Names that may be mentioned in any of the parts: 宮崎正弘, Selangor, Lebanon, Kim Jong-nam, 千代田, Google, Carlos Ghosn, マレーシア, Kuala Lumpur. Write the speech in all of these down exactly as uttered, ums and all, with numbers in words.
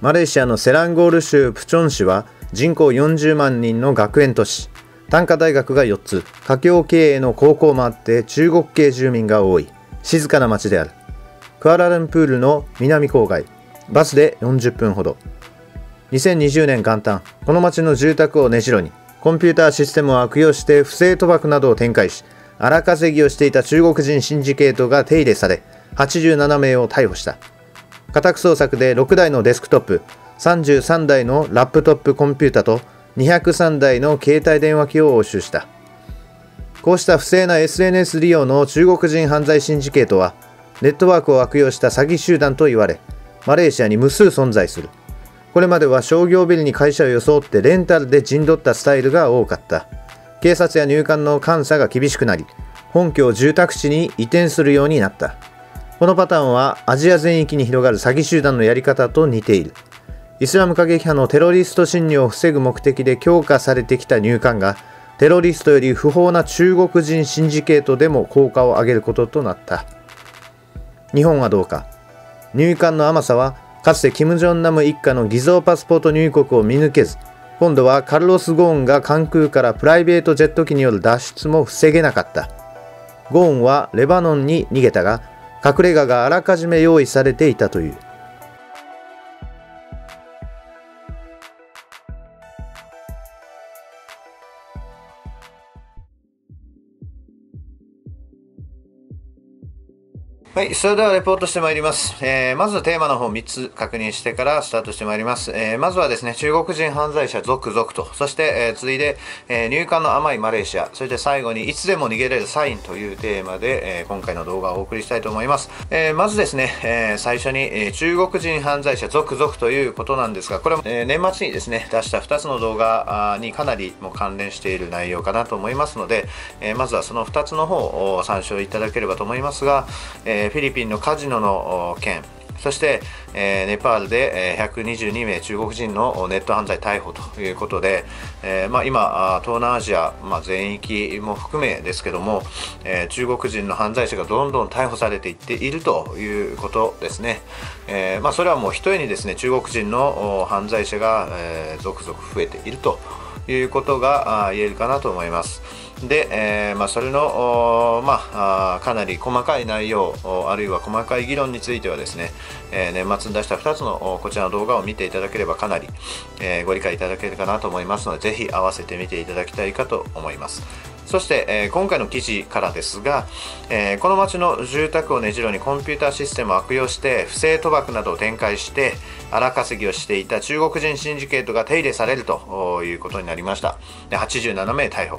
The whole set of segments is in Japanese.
マレーシアのセランゴール州プチョン市は人口よんじゅうまんにんの学園都市。短科大学がよっつ、華僑経営の高校もあって中国系住民が多い静かな町である。クアラルンプールの南郊外、バスでよんじゅっぷんほど。にせんにじゅうねん元旦、この町の住宅を根城にコンピューターシステムを悪用して不正賭博などを展開し、荒稼ぎをしていた中国人シンジケートが手入れされ、はちじゅうななめいを逮捕した。家宅捜索でろくだいのデスクトップ、さんじゅうさんだいのラップトップコンピュータとにひゃくさんだいの携帯電話機を押収した。こうした不正な エスエヌエス 利用の中国人犯罪シンジケートは、ネットワークを悪用した詐欺集団と言われ、マレーシアに無数存在する。これまでは商業ビルに会社を装ってレンタルで陣取ったスタイルが多かった。警察や入管の監査が厳しくなり、本拠を住宅地に移転するようになった。このパターンはアジア全域に広がる詐欺集団のやり方と似ている。イスラム過激派のテロリスト侵入を防ぐ目的で強化されてきた入管が、テロリストより不法な中国人シンジケートでも効果を上げることとなった。日本はどうか。入管の甘さは、かつてキム・ジョンナム一家の偽造パスポート入国を見抜けず、今度はカルロス・ゴーンが関空からプライベートジェット機による脱出も防げなかった。ゴーンはレバノンに逃げたが、隠れ家があらかじめ用意されていたという。はい、それではレポートしてまいります。えー、まずテーマの方みっつ確認してからスタートしてまいります。えー、まずはですね、中国人犯罪者続々と、そして、えー、次いで、えー、入管の甘いマレーシア、そして最後にいつでも逃げれるサインというテーマで、えー、今回の動画をお送りしたいと思います。えー、まずですね、えー、最初に、えー、中国人犯罪者続々ということなんですが、これも、えー、年末にですね、出したふたつの動画にかなりも関連している内容かなと思いますので、えー、まずはそのふたつの方を参照いただければと思いますが、えーフィリピンのカジノの件、そして、えー、ネパールでひゃくにじゅうにめい中国人のネット犯罪逮捕ということで、えーまあ、今、東南アジア、まあ、全域も含めですけども、えー、中国人の犯罪者がどんどん逮捕されていっているということですね。えーまあ、それはもうひとえにですね、中国人の犯罪者が、えー、続々増えているということが言えるかなと思います。で、えーまあ、それの、まあ、かなり細かい内容、あるいは細かい議論についてはですね、えー、年末に出したふたつのこちらの動画を見ていただければかなり、えー、ご理解いただけるかなと思いますので、ぜひ合わせてみていただきたいかと思います。そして、えー、今回の記事からですが、えー、この町の住宅を根城にコンピューターシステムを悪用して不正賭博などを展開して荒稼ぎをしていた中国人シンジケートが手入れされるということになりました。で、はちじゅうななめい逮捕。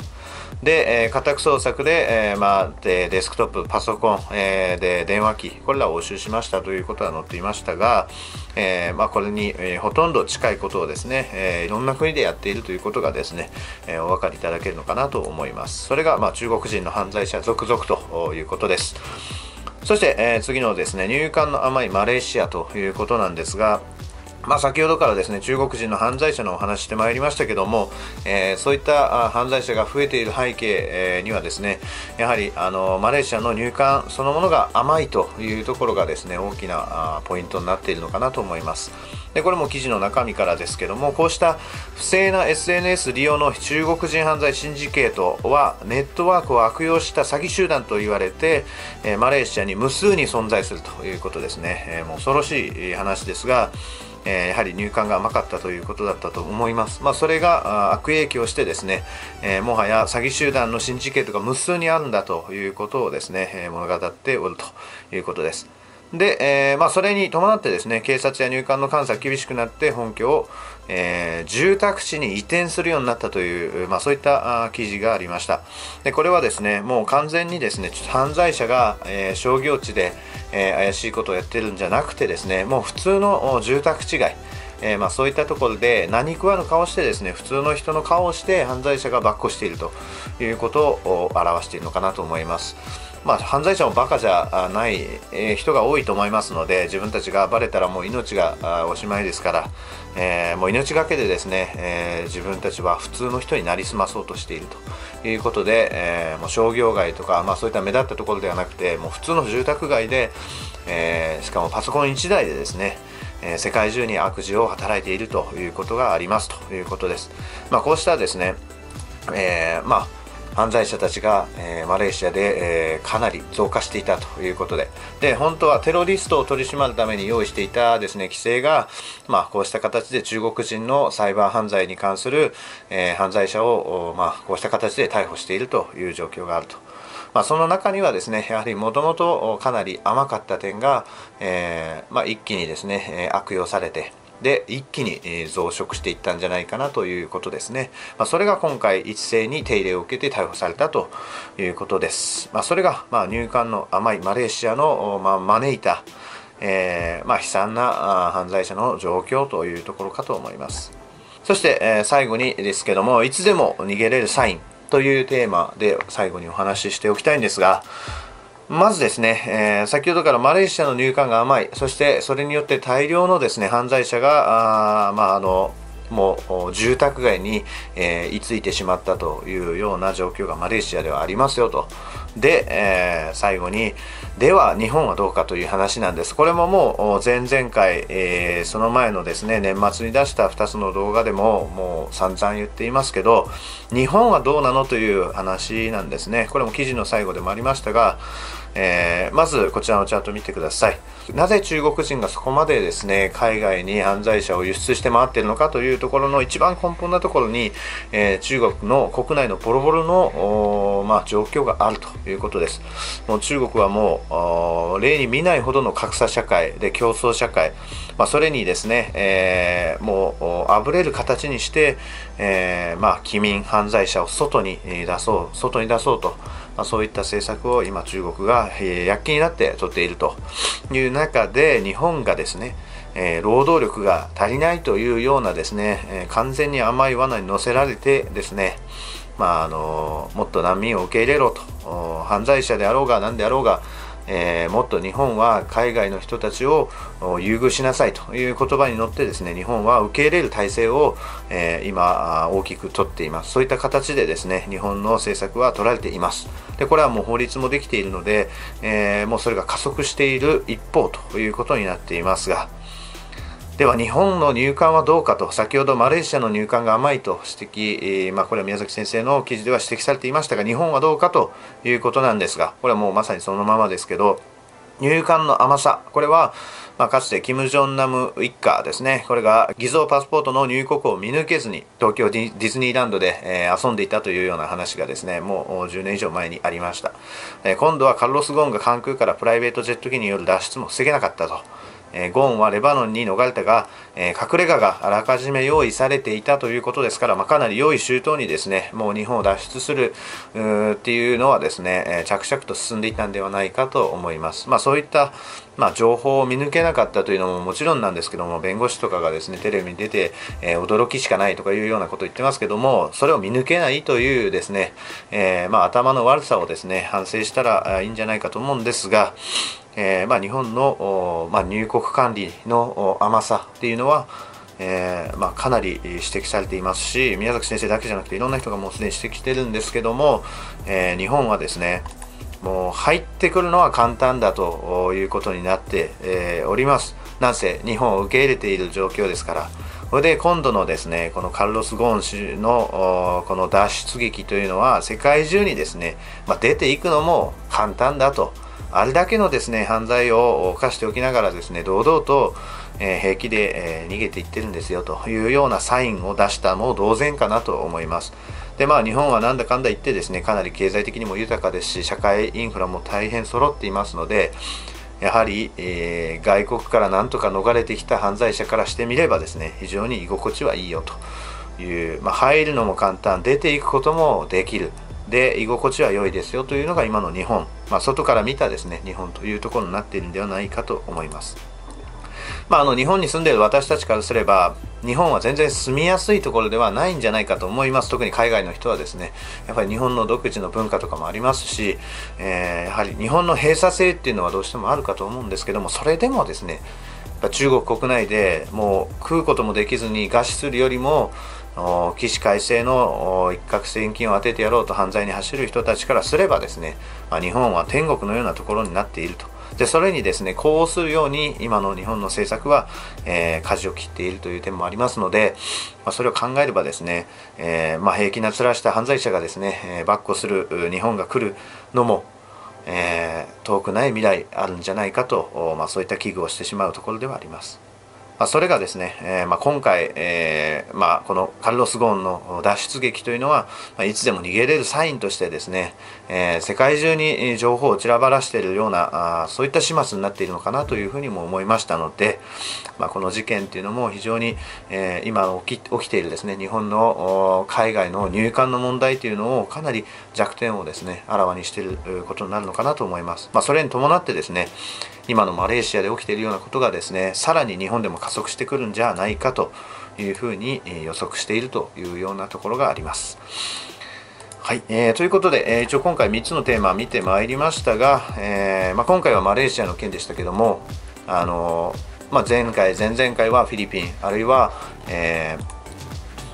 で、えー、家宅捜索で、えーまあ、でデスクトップ、パソコン、えー、で電話機、これらを押収しましたということは載っていましたが、えーまあ、これに、えー、ほとんど近いことをですね、えー、いろんな国でやっているということがですね、えー、お分かりいただけるのかなと思います。それが、まあ、中国人の犯罪者続々ということです。そして、えー、次のですね、入管の甘いマレーシアということなんですが、まあ先ほどからですね、中国人の犯罪者のお話してまいりましたけども、えー、そういった犯罪者が増えている背景にはですね、やはりあのマレーシアの入管そのものが甘いというところがですね、大きなポイントになっているのかなと思います。で、これも記事の中身からですけども、こうした不正な エスエヌエス 利用の中国人犯罪シンジケートはネットワークを悪用した詐欺集団と言われて、えー、マレーシアに無数に存在するということですね。えー、もう恐ろしい話ですが、えー、やはり入管が甘かったということだったと思います。まあ、それが悪影響してですね、えー、もはや詐欺集団のシンジケートが無数にあるんだということをですね、えー、物語っておるということです。で、えーまあ、それに伴ってですね、警察や入管の監査が厳しくなって本拠を、えー、住宅地に移転するようになったという、まあ、そういった記事がありました。で、これはですね、もう完全にですね、犯罪者が、えー、商業地で、えー、怪しいことをやってるんじゃなくてですね、もう普通の住宅地街、えーまあ、そういったところで何食わぬ顔してですね、普通の人の顔をして犯罪者が跋扈しているということを表しているのかなと思います。まあ、犯罪者もバカじゃない人が多いと思いますので、自分たちがバレたらもう命がおしまいですから、えー、もう命がけでですね、えー、自分たちは普通の人になりすまそうとしているということで、えー、もう商業街とか、まあ、そういった目立ったところではなくて、もう普通の住宅街で、えー、しかもパソコンいちだいでですね、えー、世界中に悪事を働いているということがありますということです。まあ、こうしたですね、えー、まあ犯罪者たちが、えー、マレーシアで、えー、かなり増加していたということで、で本当はテロリストを取り締まるために用意していたですね、規制が、まあ、こうした形で中国人のサイバー犯罪に関する、えー、犯罪者を、まあ、こうした形で逮捕しているという状況があると。まあ、その中にはですね、やはりもともとかなり甘かった点が、えーまあ、一気にですね、悪用されて、で一気に増殖していったんじゃないかなということですね。まあ、それが今回一斉に手入れを受けて逮捕されたということです。まあ、それがまあ入管の甘いマレーシアのまあ招いた、えー、まあ悲惨な犯罪者の状況というところかと思います。そして最後にですけども、いつでも逃げれるサインというテーマで最後にお話ししておきたいんですが、まずですね、えー、先ほどからマレーシアの入管が甘い、そしてそれによって大量のですね、犯罪者が、あまあ、あのもう住宅街に、えー、居ついてしまったというような状況がマレーシアではありますよと。で、えー、最後に、では日本はどうかという話なんです。これももう前々回、えー、その前のですね、年末に出したふたつの動画でももう散々言っていますけど、日本はどうなのという話なんですね。これも記事の最後でもありましたが、えー、まずこちらのチャート見てください。なぜ中国人がそこまでですね、海外に犯罪者を輸出して回っているのかというところの一番根本なところに、えー、中国の国内のボロボロの、まあ、状況があるということです。もう中国はもう例に見ないほどの格差社会で競争社会、まあ、それにですね、えー、もうあぶれる形にして、えーまあ、機民犯罪者を外に出そう外に出そうと、まあ、そういった政策を今中国が躍起になって取っているという中で、日本がですね、えー、労働力が足りないというようなですね、えー、完全に甘い罠に乗せられてですね、まあ、あのー、もっと難民を受け入れろと、犯罪者であろうが何であろうが、えー、もっと日本は海外の人たちを優遇しなさいという言葉に乗ってですね、日本は受け入れる体制を、えー、今大きく取っています。そういった形でですね、日本の政策は取られています。でこれはもう法律もできているので、えー、もうそれが加速している一方ということになっていますが、では日本の入管はどうかと、先ほどマレーシアの入管が甘いと指摘、えーまあ、これは宮崎先生の記事では指摘されていましたが、日本はどうかということなんですが、これはもうまさにそのままですけど、入管の甘さ、これは、まあ、かつてキム・ジョンナム一家ですね、これが偽造パスポートの入国を見抜けずに東京ディズニーランドで、えー、遊んでいたというような話がですね、もうじゅうねん以上前にありました。えー、今度はカルロス・ゴーンが関空からプライベートジェット機による脱出も防げなかったと。ゴーンはレバノンに逃れたが、隠れ家があらかじめ用意されていたということですから、まあ、かなり用意周到にですね、もう日本を脱出するっていうのはですね、着々と進んでいたんではないかと思います。まあ、そういった、まあ、情報を見抜けなかったというのももちろんなんですけども、弁護士とかがですね、テレビに出て、えー、驚きしかないとかいうようなことを言ってますけども、それを見抜けないというですね、えーまあ、頭の悪さをですね、反省したらいいんじゃないかと思うんですが、えーまあ、日本の、まあ、入国管理の甘さっていうのは、えーまあ、かなり指摘されていますし、宮崎先生だけじゃなくていろんな人がもうすでに指摘してるんですけども、えー、日本はですね、もう入ってくるのは簡単だということになって、えー、おります。なんせ日本を受け入れている状況ですから。それで今度のですね、このカルロス・ゴーン氏のこの脱出劇というのは世界中にですね、まあ、出ていくのも簡単だと。あれだけのですね、犯罪を犯しておきながらですね、堂々と平気で逃げていってるんですよというようなサインを出したも同然かなと思います。でまあ、日本はなんだかんだ言ってですね、かなり経済的にも豊かですし、社会インフラも大変揃っていますので、やはり、えー、外国からなんとか逃れてきた犯罪者からしてみればですね、非常に居心地はいいよという、まあ、入るのも簡単、出ていくこともできる。で居心地は良いですよというのが今の日本、まあ、外から見たですね、日本というところになっているんではないかと思います。まあ、あの日本に住んでいる私たちからすれば日本は全然住みやすいところではないんじゃないかと思います。特に海外の人はですね、やっぱり日本の独自の文化とかもありますし、えー、やはり日本の閉鎖性っていうのはどうしてもあるかと思うんですけども、それでもですね、中国国内でもう食うこともできずに餓死するよりも起死回生の一攫千金を当ててやろうと犯罪に走る人たちからすればですね、まあ、日本は天国のようなところになっていると。でそれにですね、呼応するように今の日本の政策は、えー、舵を切っているという点もありますので、まあ、それを考えればですね、えーまあ、平気な面した犯罪者がですね、跋扈する日本が来るのも、えー、遠くない未来あるんじゃないかと、まあ、そういった危惧をしてしまうところではあります。まあ、それがですね、えーまあ、今回、えーまあ、このカルロス・ゴーンの脱出劇というのは、まあ、いつでも逃げれるサインとしてですね、えー、世界中に情報を散らばらしているようなあそういった始末になっているのかなというふうにも思いましたので、まあ、この事件というのも非常に、えー、今起き、起きているですね日本の海外の入管の問題というのをかなり弱点をですねあらわにしていることになるのかなと思います。まあ、それに伴ってですね今のマレーシアで起きているようなことがですね、さらに日本でも加速してくるんじゃないかというふうに予測しているというようなところがあります。はい、えー、ということで、えー、一応今回みっつのテーマ見てまいりましたが、えーまあ、今回はマレーシアの件でしたけども、あのーまあ、前回前々回はフィリピンあるいは、えー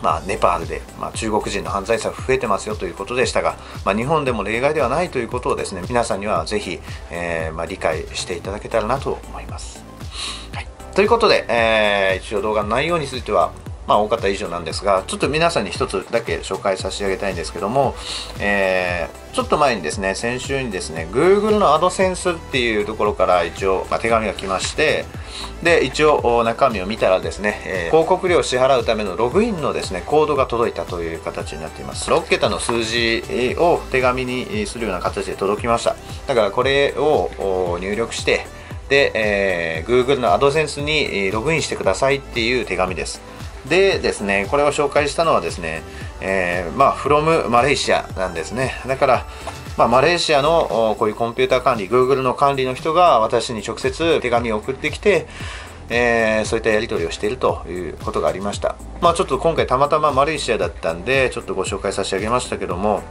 まあ、ネパールで、まあ、中国人の犯罪者が増えてますよということでしたが、まあ、日本でも例外ではないということをですね皆さんにはぜひ、えーまあ、理解していただけたらなと思います。はい、ということで、えー、一応動画の内容については、まあ、大方以上なんですが、ちょっと皆さんに一つだけ紹介させてあげたいんですけども、えー、ちょっと前にですね先週にですね Google の アドセンス っていうところから一応、まあ、手紙が来まして、で一応中身を見たらですね、えー、広告料を支払うためのログインのですねコードが届いたという形になっています。ろっけたの数字を手紙にするような形で届きました。だからこれを入力してで、えー、Google の アドセンス にログインしてくださいっていう手紙です。でですね、これを紹介したのはですね、えー、まあ from マレーシアなんですね。だから、まあ、マレーシアのこういうコンピューター管理、Google の管理の人が私に直接手紙を送ってきて、えー、そういったやり取りをしているということがありました。まあ、ちょっと今回たまたまマレーシアだったんで、ちょっとご紹介させてあげましたけども、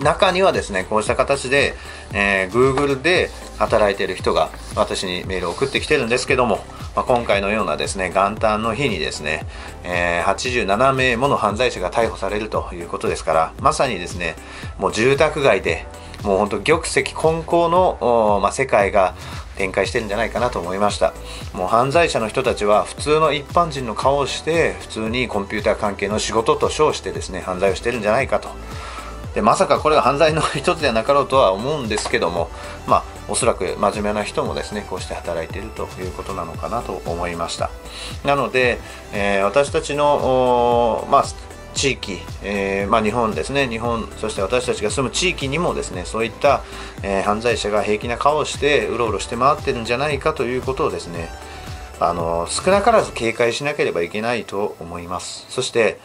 中にはですねこうした形で、えー、Google で働いている人が私にメールを送ってきてるんですけども、まあ、今回のようなですね元旦の日にですね、えー、はちじゅうななめいもの犯罪者が逮捕されるということですから、まさにですねもう住宅街でもうほんと玉石混交の、まあ、世界が展開してるんじゃないかなと思いました。もう犯罪者の人たちは普通の一般人の顔をして普通にコンピューター関係の仕事と称してですね犯罪をしてるんじゃないかと。でまさかこれが犯罪の一つではなかろうとは思うんですけども、まあ、おそらく真面目な人もですねこうして働いているということなのかなと思いました。なので、えー、私たちの、まあ、地域、えーまあ、日本ですね日本そして私たちが住む地域にもですねそういった、えー、犯罪者が平気な顔をしてうろうろして回ってるんじゃないかということをですねあの少なからず警戒しなければいけないと思います。そして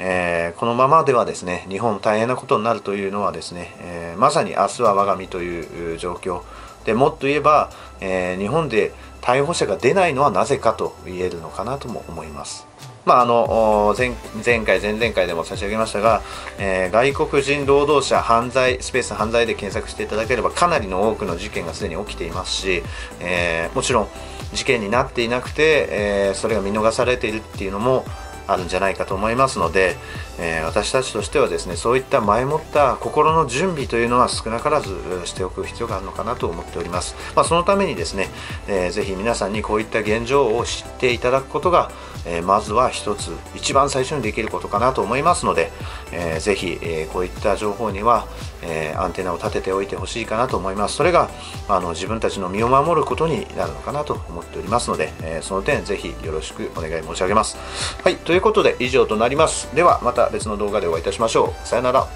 えー、このままではですね日本大変なことになるというのはですね、えー、まさに明日は我が身という状況で、もっと言えば、えー、日本で逮捕者が出ないのはなぜかと言えるのかなとも思います。まあ、あの 前, 前回前々回でも差し上げましたが、えー、外国人労働者犯罪スペース犯罪で検索していただければかなりの多くの事件がすでに起きていますし、えー、もちろん事件になっていなくて、えー、それが見逃されているっていうのもあるんじゃないかと思いますので、えー、私たちとしてはですねそういった前もった心の準備というのは少なからずしておく必要があるのかなと思っております。まあ、そのためにですね、えー、ぜひ皆さんにこういった現状を知っていただくことが、えー、まずは一つ一番最初にできることかなと思いますので、えー、ぜひ、えー、こういった情報には、えー、アンテナを立てておいてほしいかなと思います。それがあの自分たちの身を守ることになるのかなと思っておりますので、えー、その点ぜひよろしくお願い申し上げます。はい、ということで以上となります。ではまた別の動画でお会いいたしましょう。さよなら。